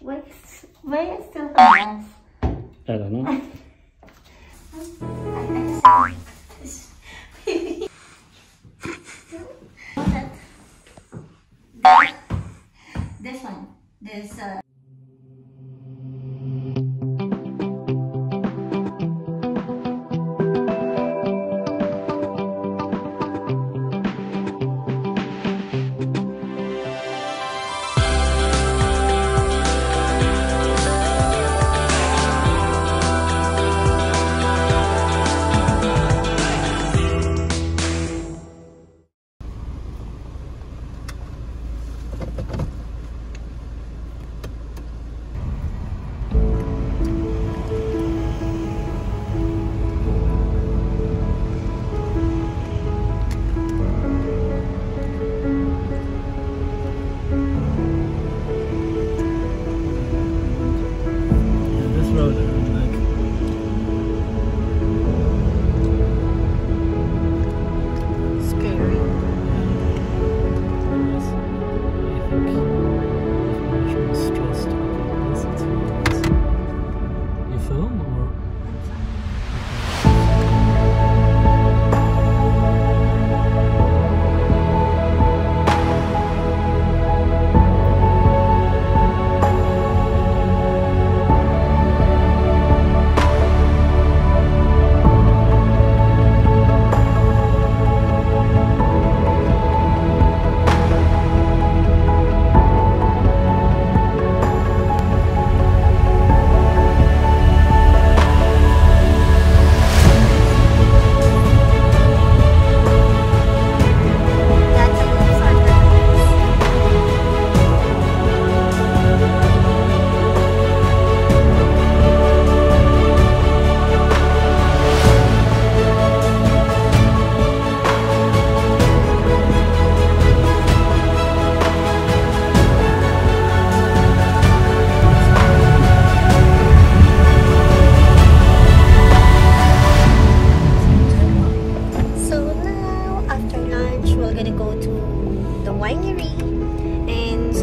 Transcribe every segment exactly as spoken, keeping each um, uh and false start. Why are you still hands? I don't know. This one. There's uh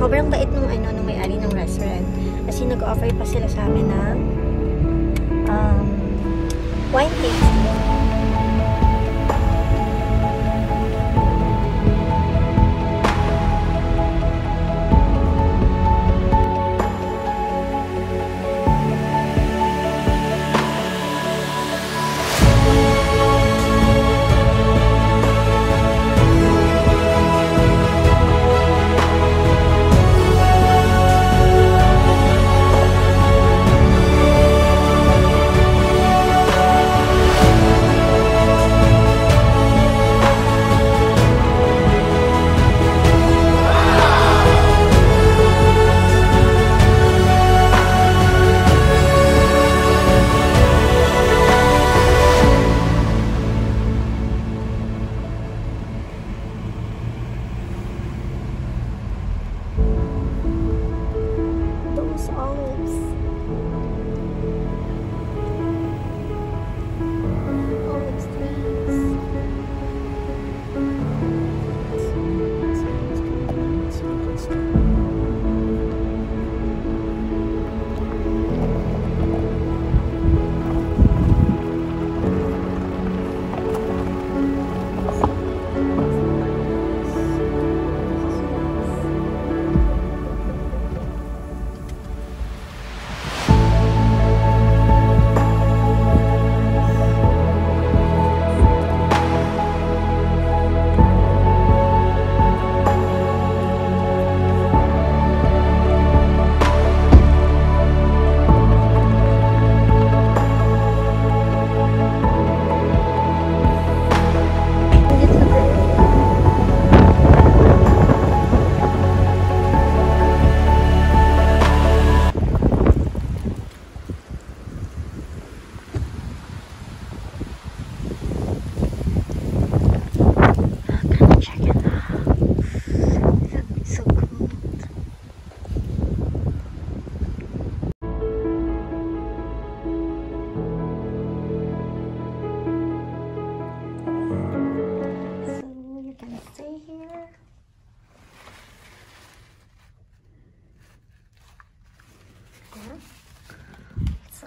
sobrang bait nung ano nung may-ari ng restaurant kasi nag-offer pa sila sa amin ng um, wine tasting.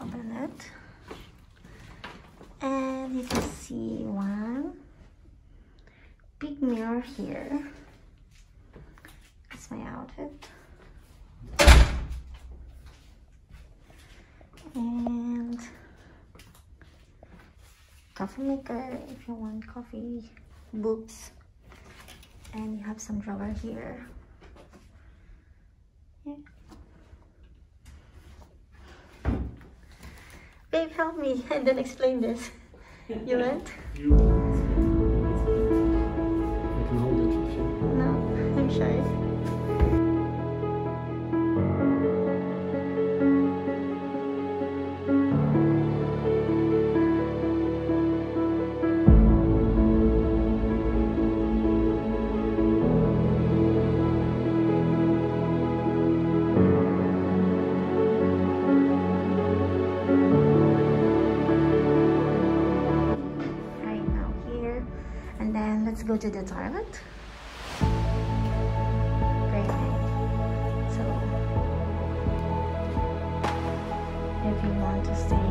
open it. And you can see one big mirror here. That's my outfit. And coffee maker if you want coffee, books, and you have some drawer here. Yeah. Babe, help me and then explain this. You went? You can hold it if you want. No, I'm shy. Let's go to the toilet. Great thing. So, if you want to stay